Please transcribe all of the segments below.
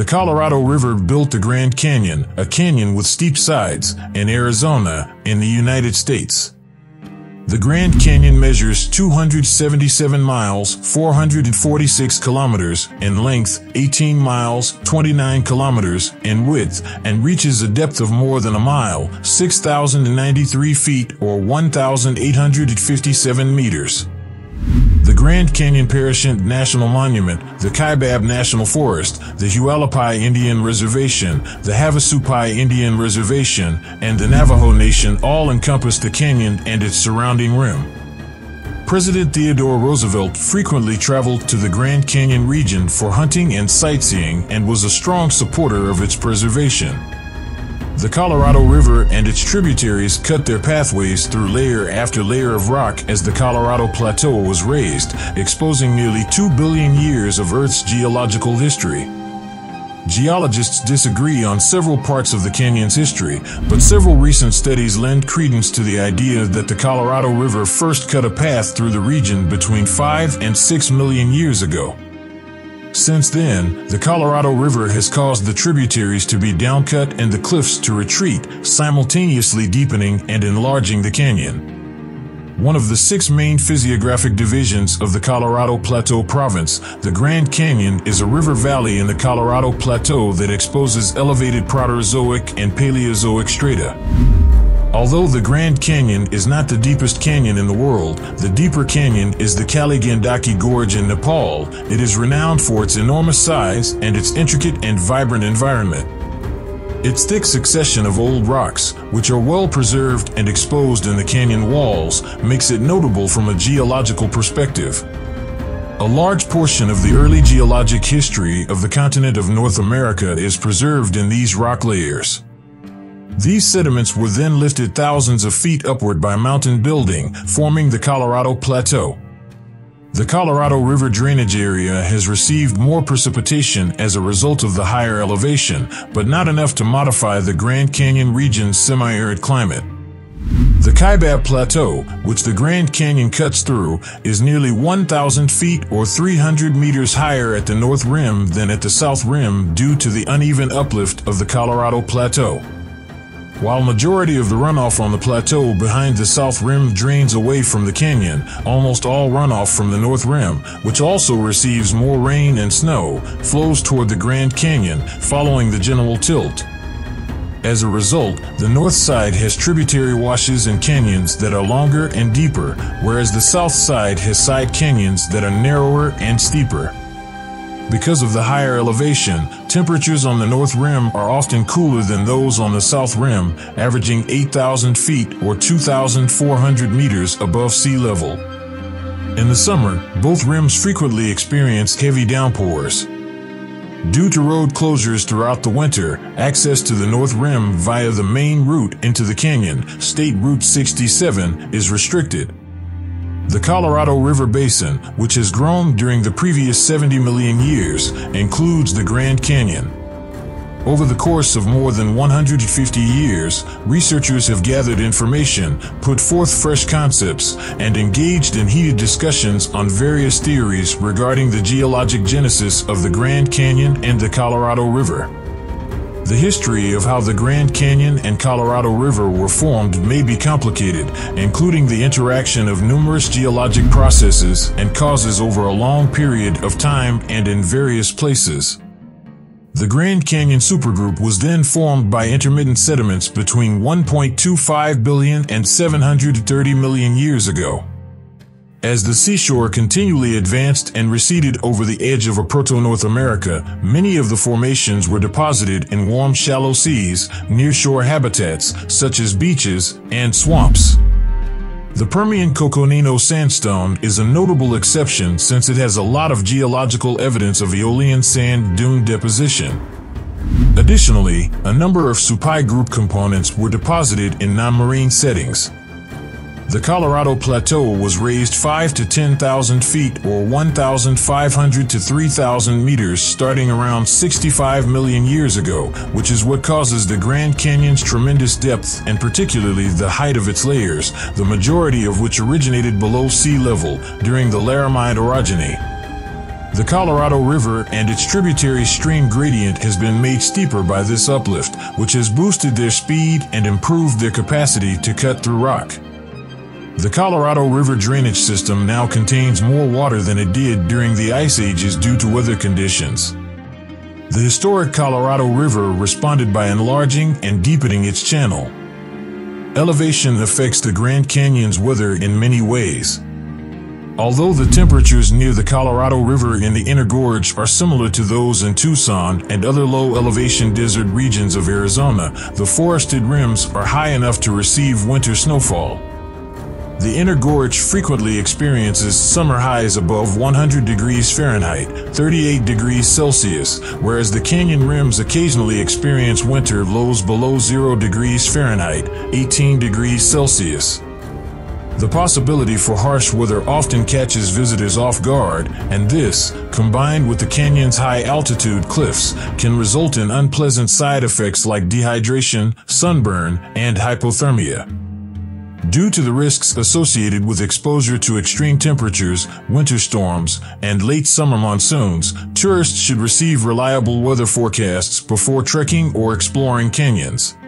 the Colorado River built the Grand Canyon, a canyon with steep sides, in Arizona, in the United States. The Grand Canyon measures 277 miles, 446 kilometers, in length, 18 miles, 29 kilometers, in width, and reaches a depth of more than a mile, 6,093 feet or 1,857 meters. The Grand Canyon Parashant National Monument, the Kaibab National Forest, the Hualapai Indian Reservation, the Havasupai Indian Reservation, and the Navajo Nation all encompass the canyon and its surrounding rim. President Theodore Roosevelt frequently traveled to the Grand Canyon region for hunting and sightseeing and was a strong supporter of its preservation. The Colorado River and its tributaries cut their pathways through layer after layer of rock as the Colorado Plateau was raised, exposing nearly 2 billion years of Earth's geological history. Geologists disagree on several parts of the canyon's history, but several recent studies lend credence to the idea that the Colorado River first cut a path through the region between 5 and 6 million years ago. Since then, the Colorado River has caused the tributaries to be downcut and the cliffs to retreat, simultaneously deepening and enlarging the canyon. One of the 6 main physiographic divisions of the Colorado Plateau Province, the Grand Canyon is a river valley in the Colorado Plateau that exposes elevated Proterozoic and Paleozoic strata. Although the Grand Canyon is not the deepest canyon in the world, the deeper canyon is the Kali Gandaki Gorge in Nepal. It is renowned for its enormous size and its intricate and vibrant environment. Its thick succession of old rocks, which are well preserved and exposed in the canyon walls, makes it notable from a geological perspective. A large portion of the early geologic history of the continent of North America is preserved in these rock layers. These sediments were then lifted thousands of feet upward by mountain building, forming the Colorado Plateau. The Colorado River drainage area has received more precipitation as a result of the higher elevation, but not enough to modify the Grand Canyon region's semi-arid climate. The Kaibab Plateau, which the Grand Canyon cuts through, is nearly 1,000 feet or 300 meters higher at the North Rim than at the South Rim due to the uneven uplift of the Colorado Plateau. While majority of the runoff on the plateau behind the South Rim drains away from the canyon, almost all runoff from the North Rim, which also receives more rain and snow, flows toward the Grand Canyon, following the general tilt. As a result, the north side has tributary washes and canyons that are longer and deeper, whereas the south side has side canyons that are narrower and steeper. Because of the higher elevation, temperatures on the North Rim are often cooler than those on the South Rim, averaging 8,000 feet or 2,400 meters above sea level. In the summer, both rims frequently experience heavy downpours. Due to road closures throughout the winter, access to the North Rim via the main route into the canyon, State Route 67, is restricted. The Colorado River Basin, which has grown during the previous 70 million years, includes the Grand Canyon. Over the course of more than 150 years, researchers have gathered information, put forth fresh concepts, and engaged in heated discussions on various theories regarding the geologic genesis of the Grand Canyon and the Colorado River. The history of how the Grand Canyon and Colorado River were formed may be complicated, including the interaction of numerous geologic processes and causes over a long period of time and in various places. The Grand Canyon Supergroup was then formed by intermittent sediments between 1.25 billion and 730 million years ago. As the seashore continually advanced and receded over the edge of a proto-North America, many of the formations were deposited in warm, shallow seas, nearshore habitats, such as beaches and swamps. The Permian Coconino sandstone is a notable exception since it has a lot of geological evidence of Aeolian sand dune deposition. Additionally, a number of Supai group components were deposited in non-marine settings. The Colorado Plateau was raised 5 to 10,000 feet or 1,500 to 3,000 meters starting around 65 million years ago, which is what causes the Grand Canyon's tremendous depth and particularly the height of its layers, the majority of which originated below sea level during the Laramide Orogeny. The Colorado River and its tributary stream gradient has been made steeper by this uplift, which has boosted their speed and improved their capacity to cut through rock. The Colorado River drainage system now contains more water than it did during the Ice Ages due to weather conditions. The historic Colorado River responded by enlarging and deepening its channel. Elevation affects the Grand Canyon's weather in many ways. Although the temperatures near the Colorado River in the Inner Gorge are similar to those in Tucson and other low-elevation desert regions of Arizona, the forested rims are high enough to receive winter snowfall. The Inner Gorge frequently experiences summer highs above 100 degrees Fahrenheit, 38 degrees Celsius, whereas the canyon rims occasionally experience winter lows below 0 degrees Fahrenheit, 18 degrees Celsius. The possibility for harsh weather often catches visitors off guard, and this, combined with the canyon's high-altitude cliffs, can result in unpleasant side effects like dehydration, sunburn, and hypothermia. Due to the risks associated with exposure to extreme temperatures, winter storms, and late summer monsoons, tourists should receive reliable weather forecasts before trekking or exploring canyons.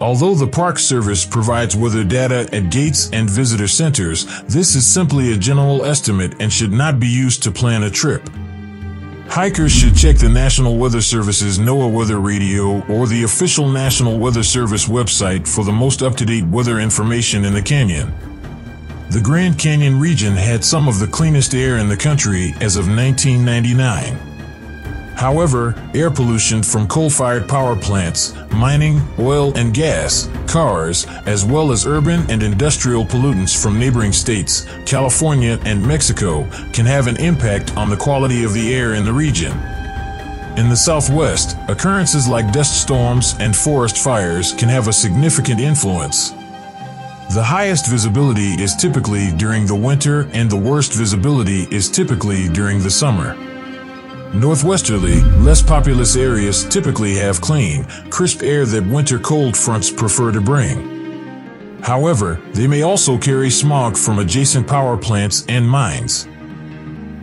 Although the Park Service provides weather data at gates and visitor centers, this is simply a general estimate and should not be used to plan a trip. Hikers should check the National Weather Service's NOAA Weather Radio or the official National Weather Service website for the most up-to-date weather information in the canyon. The Grand Canyon region had some of the cleanest air in the country as of 1999. However, air pollution from coal-fired power plants, mining, oil and gas, cars, as well as urban and industrial pollutants from neighboring states, California and Mexico, can have an impact on the quality of the air in the region. In the Southwest, occurrences like dust storms and forest fires can have a significant influence. The highest visibility is typically during the winter, and the worst visibility is typically during the summer. Northwesterly, less populous areas typically have clean, crisp air that winter cold fronts prefer to bring. However, they may also carry smog from adjacent power plants and mines.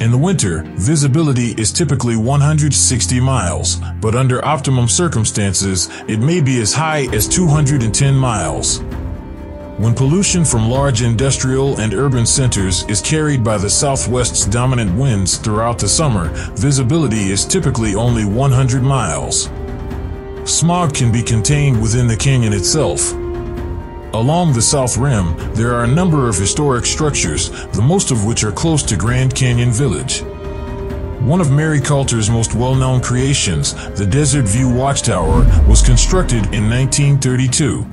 In the winter, visibility is typically 160 miles, but under optimum circumstances, it may be as high as 210 miles. When pollution from large industrial and urban centers is carried by the Southwest's dominant winds throughout the summer, visibility is typically only 100 miles. Smog can be contained within the canyon itself. Along the South Rim, there are a number of historic structures, the most of which are close to Grand Canyon Village. One of Mary Coulter's most well-known creations, the Desert View Watchtower, was constructed in 1932.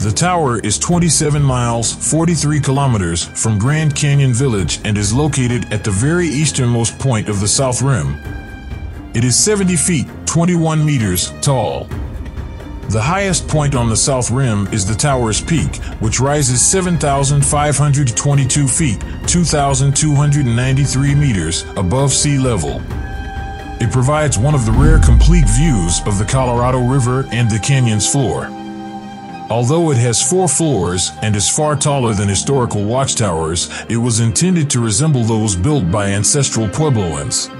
The tower is 27 miles, 43 kilometers from Grand Canyon Village and is located at the very easternmost point of the South Rim. It is 70 feet, 21 meters tall. The highest point on the South Rim is the tower's peak, which rises 7,522 feet, 2,293 meters above sea level. It provides one of the rare complete views of the Colorado River and the canyon's floor. Although it has 4 floors and is far taller than historical watchtowers, it was intended to resemble those built by ancestral Puebloans.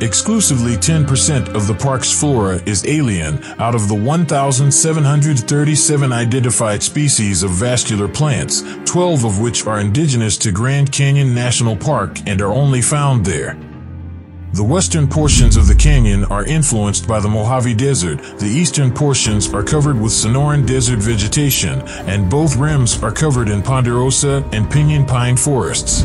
Exclusively 10% of the park's flora is alien out of the 1,737 identified species of vascular plants, 12 of which are indigenous to Grand Canyon National Park and are only found there. The western portions of the canyon are influenced by the Mojave Desert, the eastern portions are covered with Sonoran Desert vegetation, and both rims are covered in ponderosa and pinyon pine forests.